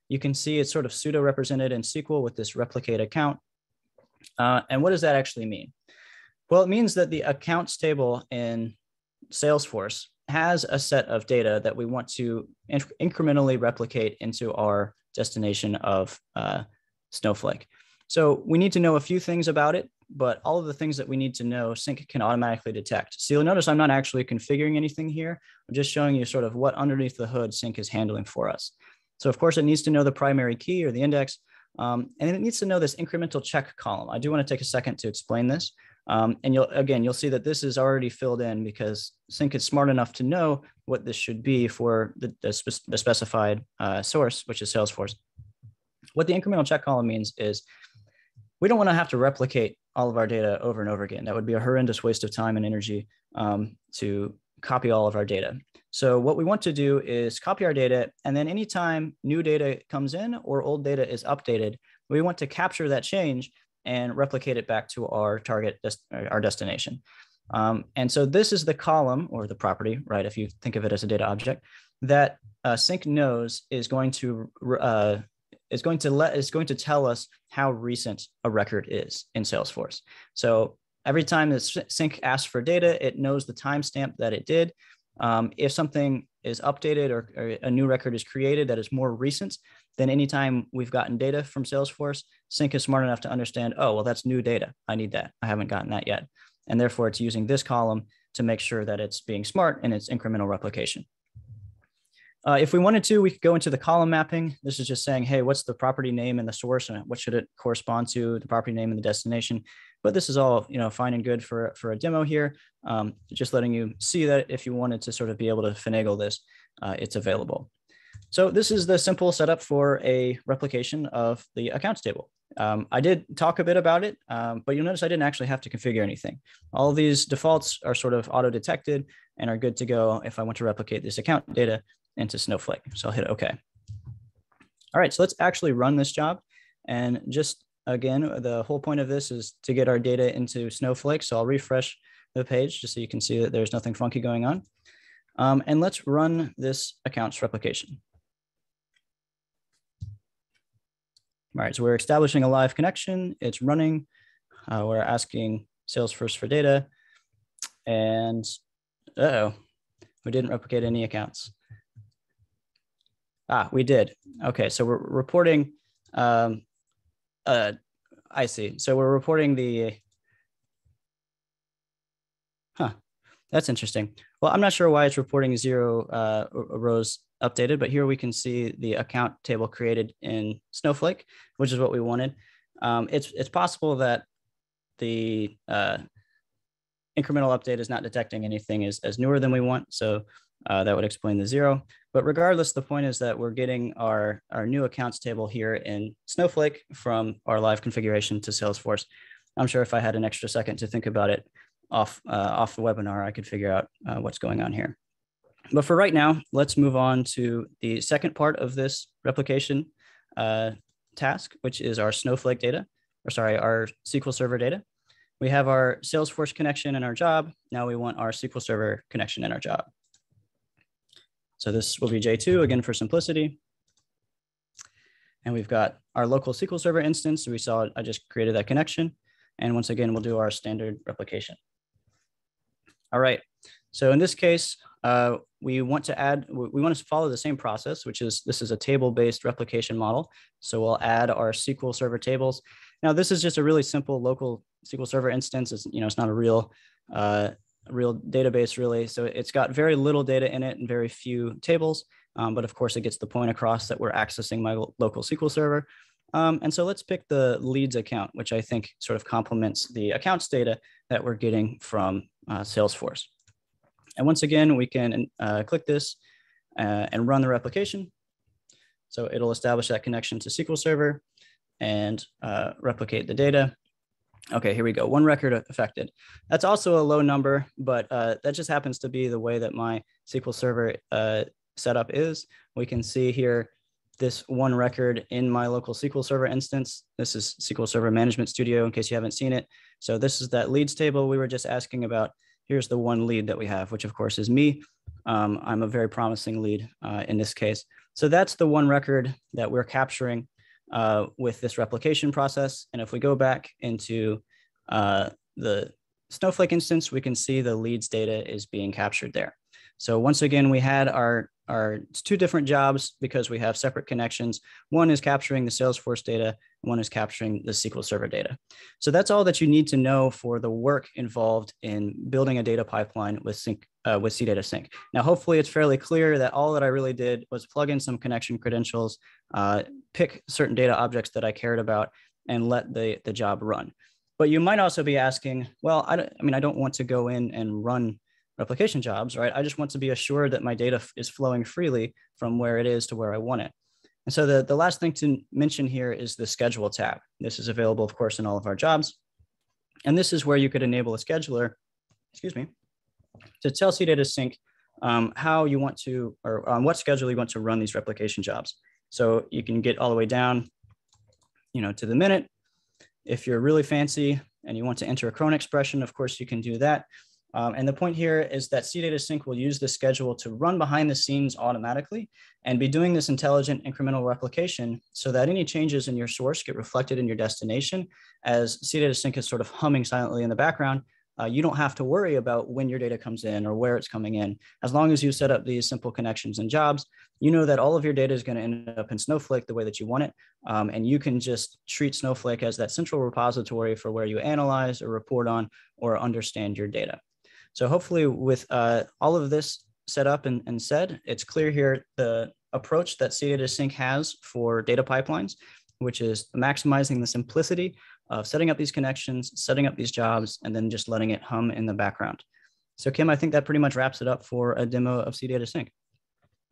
You can see it's sort of pseudo represented in SQL with this replicate account. And what does that actually mean? Well, it means that the accounts table in Salesforce has a set of data that we want to incrementally replicate into our destination of Snowflake. So we need to know a few things about it, but all of the things that we need to know, Sync can automatically detect. So you'll notice I'm not actually configuring anything here. I'm just showing you sort of what underneath the hood Sync is handling for us. So of course it needs to know the primary key or the index, and it needs to know this incremental check column. I do want to take a second to explain this. And you'll see that this is already filled in because Sync is smart enough to know what this should be for the specified source, which is Salesforce. What the incremental check column means is we don't want to have to replicate all of our data over and over again. That would be a horrendous waste of time and energy to copy all of our data. So what we want to do is copy our data, and then anytime new data comes in or old data is updated, we want to capture that change and replicate it back to our target, our destination. And so this is the column or the property, right? If you think of it as a data object, that Sync knows is going to tell us how recent a record is in Salesforce. So every time that Sync asks for data, it knows the timestamp that it did. If something is updated or a new record is created that is more recent, then anytime we've gotten data from Salesforce, Sync is smart enough to understand, oh, well, that's new data. I need that. I haven't gotten that yet. And therefore, it's using this column to make sure that it's being smart in its incremental replication. If we wanted to, we could go into the column mapping. This is just saying, hey, what's the property name and the source and what should it correspond to, the property name and the destination. But this is all fine and good for a demo here. Just letting you see that if you wanted to sort of be able to finagle this, it's available. So this is the simple setup for a replication of the accounts table. I did talk a bit about it, but you'll notice I didn't actually have to configure anything. All these defaults are sort of auto-detected and are good to go if I want to replicate this account data into Snowflake. So I'll hit OK. All right, so let's actually run this job. And just again, the whole point of this is to get our data into Snowflake. So I'll refresh the page just so you can see that there's nothing funky going on. And let's run this accounts replication. All right, so we're establishing a live connection. It's running. We're asking Salesforce for data. And we didn't replicate any accounts. Ah, we did. Okay, so we're reporting. I see. So we're reporting the. Huh, that's interesting. Well, I'm not sure why it's reporting zero rows updated, but here we can see the account table created in Snowflake, which is what we wanted. It's possible that the incremental update is not detecting anything as newer than we want. So that would explain the zero. But regardless, the point is that we're getting our new accounts table here in Snowflake from our live configuration to Salesforce. I'm sure if I had an extra second to think about it off the webinar, I could figure out what's going on here. But for right now, let's move on to the second part of this replication task, which is our Snowflake data, or sorry, our SQL Server data. We have our Salesforce connection and our job. Now we want our SQL Server connection and our job. So this will be J2 again for simplicity. And we've got our local SQL Server instance. So we saw I just created that connection. And once again, we'll do our standard replication. All right. So in this case, we want to follow the same process, which is this is a table-based replication model. So we'll add our SQL Server tables. Now this is just a really simple local SQL Server instance. It's, you know, it's not a real, real database really. So it's got very little data in it and very few tables. But of course it gets the point across that we're accessing my local SQL Server. And so let's pick the leads account, which I think sort of complements the accounts data that we're getting from Salesforce. And once again, we can click this and run the replication. So it'll establish that connection to SQL Server and replicate the data. Okay, here we go. One record affected. That's also a low number, but that just happens to be the way that my SQL Server setup is. We can see here this one record in my local SQL Server instance. This is SQL Server Management Studio in case you haven't seen it. So this is that leads table we were just asking about. Here's the one lead that we have, which of course is me. I'm a very promising lead in this case. So that's the one record that we're capturing with this replication process. And if we go back into the Snowflake instance, we can see the leads data is being captured there. So once again, we had our two different jobs because we have separate connections. One is capturing the Salesforce data, one is capturing the SQL Server data. So that's all that you need to know for the work involved in building a data pipeline with CData Sync. Now, hopefully it's fairly clear that all that I really did was plug in some connection credentials, pick certain data objects that I cared about, and let the job run. But you might also be asking, well, I don't want to go in and run replication jobs, right? I just want to be assured that my data is flowing freely from where it is to where I want it. And so the last thing to mention here is the schedule tab. This is available, of course, in all of our jobs. And this is where you could enable a scheduler, excuse me, to tell CData Sync how you want to, or on what schedule you want to run these replication jobs. So you can get all the way down, you know, to the minute. If you're really fancy and you want to enter a cron expression, of course, you can do that. And the point here is that CData Sync will use the schedule to run behind the scenes automatically and be doing this intelligent incremental replication so that any changes in your source get reflected in your destination. As CData Sync is sort of humming silently in the background, you don't have to worry about when your data comes in or where it's coming in. As long as you set up these simple connections and jobs, you know that all of your data is going to end up in Snowflake the way that you want it. And you can just treat Snowflake as that central repository for where you analyze or report on or understand your data. So hopefully with all of this set up and said, it's clear here the approach that CData Sync has for data pipelines, which is maximizing the simplicity of setting up these connections, setting up these jobs, and then just letting it hum in the background. So Kim, I think that pretty much wraps it up for a demo of CData Sync.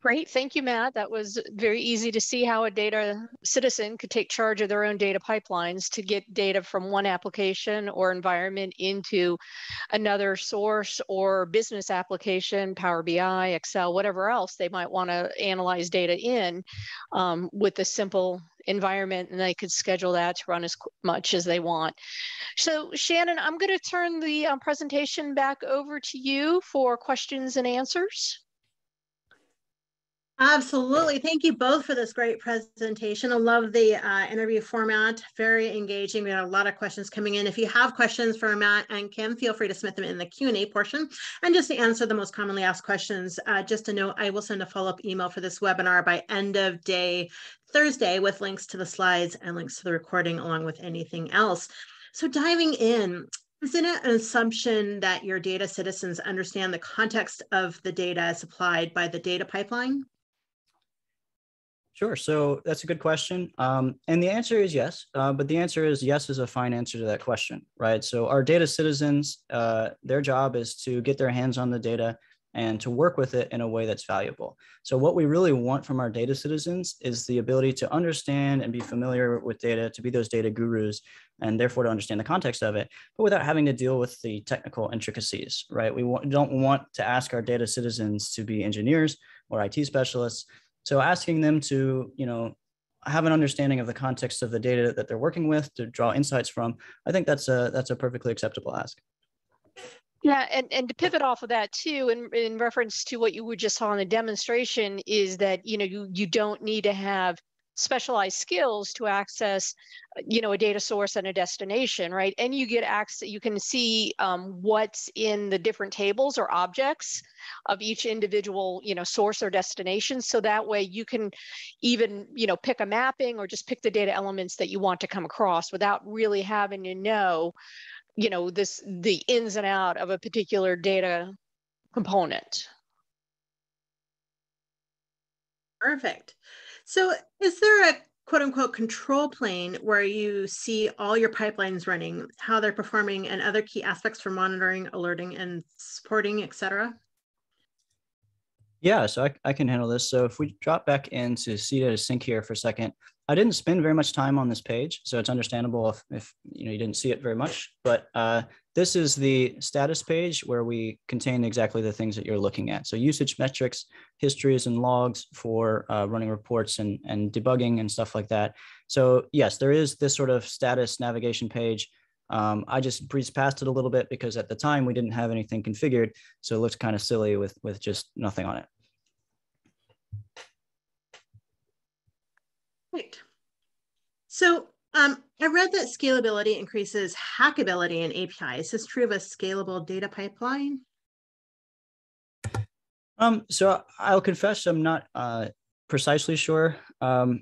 Great, thank you, Matt. That was very easy to see how a data citizen could take charge of their own data pipelines to get data from one application or environment into another source or business application, Power BI, Excel, whatever else they might want to analyze data in with a simple environment, and they could schedule that to run as much as they want. So Shannon, I'm going to turn the presentation back over to you for questions and answers. Absolutely. Thank you both for this great presentation. I love the interview format. Very engaging. We had a lot of questions coming in. If you have questions for Matt and Kim, feel free to submit them in the Q&A portion. And just to answer the most commonly asked questions, just to note, I will send a follow-up email for this webinar by end of day Thursday with links to the slides and links to the recording along with anything else. So diving in, is it an assumption that your data citizens understand the context of the data supplied by the data pipeline? Sure. So that's a good question. And the answer is yes, but the answer is yes is a fine answer to that question, right? So our data citizens, their job is to get their hands on the data and to work with it in a way that's valuable. So what we really want from our data citizens is the ability to understand and be familiar with data, to be those data gurus, and therefore to understand the context of it, but without having to deal with the technical intricacies, right? We don't want to ask our data citizens to be engineers or IT specialists. So asking them to, you know, have an understanding of the context of the data that they're working with to draw insights from, I think that's a perfectly acceptable ask. Yeah, and to pivot off of that too, in reference to what you were just saw in the demonstration, is that, you know, you don't need to have specialized skills to access, you know, a data source and a destination, right? And you get access, you can see what's in the different tables or objects of each individual, you know, source or destination. So that way you can even, you know, pick a mapping or just pick the data elements that you want to come across without really having to know, you know, the ins and out of a particular data component. Perfect. So is there a quote unquote control plane where you see all your pipelines running, how they're performing, and other key aspects for monitoring, alerting, and supporting, et cetera? Yeah, so I can handle this. So if we drop back into CData Sync here for a second, I didn't spend very much time on this page, so it's understandable if you know, you didn't see it very much, but this is the status page where we contain exactly the things that you're looking at. So usage metrics, histories, and logs for running reports and debugging and stuff like that. So yes, there is this sort of status navigation page. I just breezed past it a little bit because at the time we didn't have anything configured, so it looked kind of silly with just nothing on it. Great. So I read that scalability increases hackability in APIs. Is this true of a scalable data pipeline? So I'll confess I'm not precisely sure of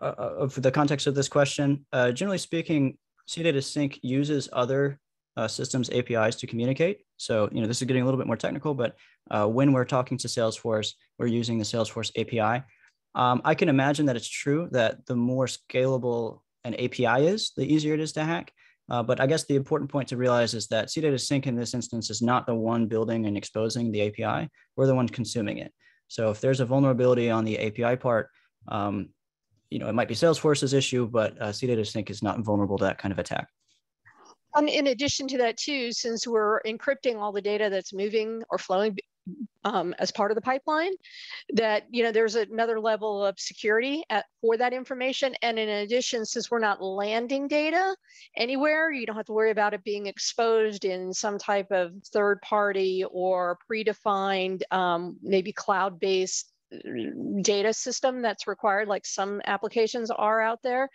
the context of this question. Generally speaking, CData Sync uses other systems APIs to communicate. So, you know, this is getting a little bit more technical, but when we're talking to Salesforce, we're using the Salesforce API. I can imagine that it's true that the more scalable an API is, the easier it is to hack. But I guess the important point to realize is that CData Sync in this instance is not the one building and exposing the API. We're the one consuming it. So if there's a vulnerability on the API part, you know, it might be Salesforce's issue, but CData Sync is not vulnerable to that kind of attack. And in addition to that too, since we're encrypting all the data that's moving or flowing as part of the pipeline, that, you know, there's another level of security for that information. And in addition, since we're not landing data anywhere, you don't have to worry about it being exposed in some type of third party or predefined, maybe cloud-based data system that's required, like some applications are out there.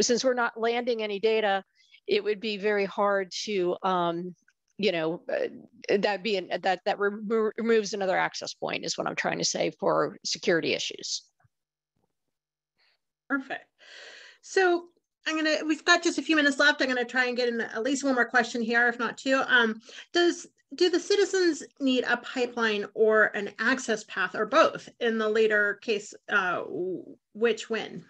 Since we're not landing any data, it would be very hard to, you know, that removes another access point is what I'm trying to say for security issues. Perfect. So we've got just a few minutes left. I'm gonna try and get in at least one more question here, if not two. Do the citizens need a pipeline or an access path or both in the later case, which when?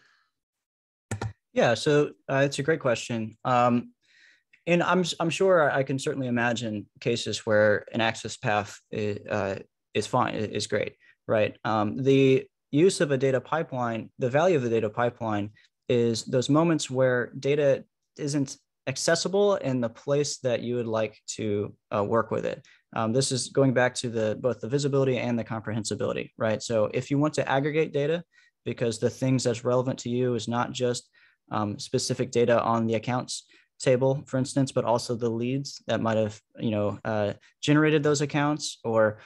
Yeah, so it's a great question. And I'm sure I can certainly imagine cases where an access path is fine, is great, right? The use of a data pipeline, the value of the data pipeline is those moments where data isn't accessible in the place that you would like to work with it. This is going back to both the visibility and the comprehensibility, right? So if you want to aggregate data because the things that's relevant to you is not just specific data on the accounts table, for instance, but also the leads that might have, you know, generated those accounts or,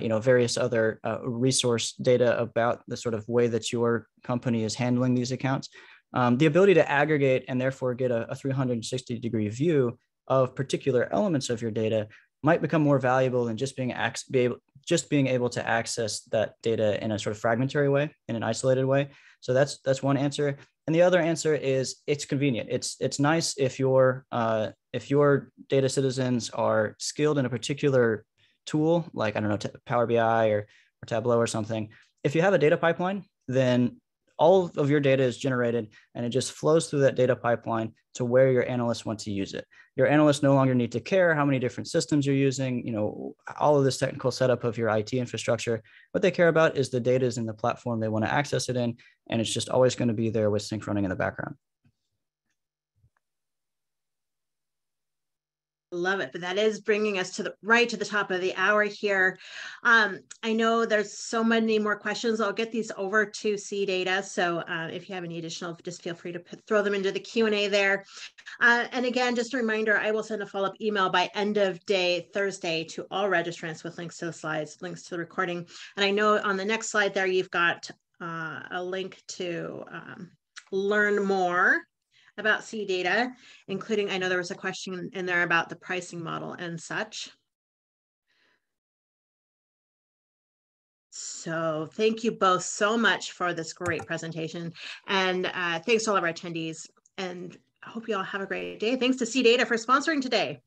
you know, various other resource data about the sort of way that your company is handling these accounts. The ability to aggregate and therefore get a 360-degree view of particular elements of your data might become more valuable than just being able to access that data in a sort of fragmentary way, in an isolated way. So that's one answer. And the other answer is it's convenient. It's nice if your data citizens are skilled in a particular tool, like, I don't know, Power BI or Tableau or something. If you have a data pipeline, then all of your data is generated and it just flows through that data pipeline to where your analysts want to use it. Your analysts no longer need to care how many different systems you're using, you know, all of this technical setup of your IT infrastructure. What they care about is the data is in the platform they want to access it in, and it's just always going to be there with sync running in the background. Love it, but that is bringing us to the right to the top of the hour here. I know there's so many more questions. I'll get these over to CData. So if you have any additional, just feel free to throw them into the Q&A there. And again, just a reminder, I will send a follow-up email by end of day Thursday to all registrants with links to the slides, links to the recording. And I know on the next slide there, you've got a link to learn more about CData, including, I know there was a question in there about the pricing model and such. So thank you both so much for this great presentation. And thanks to all of our attendees. And I hope you all have a great day. Thanks to CData for sponsoring today.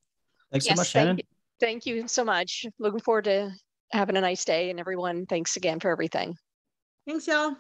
Thanks so much, Shannon. Thank you so much. Looking forward to having a nice day. And everyone, thanks again for everything. Thanks, y'all.